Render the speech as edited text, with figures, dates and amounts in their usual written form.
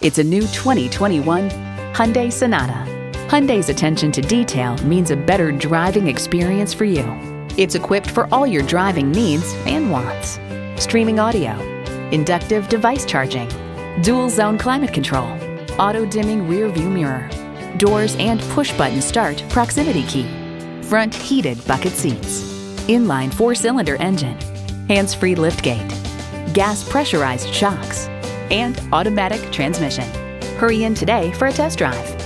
It's a new 2021 Hyundai Sonata. Hyundai's attention to detail means a better driving experience for you. It's equipped for all your driving needs and wants. Streaming audio, inductive device charging, dual zone climate control, auto dimming rear view mirror, doors and push button start proximity key, front heated bucket seats, inline 4-cylinder engine, hands-free liftgate, gas pressurized shocks, and automatic transmission. Hurry in today for a test drive.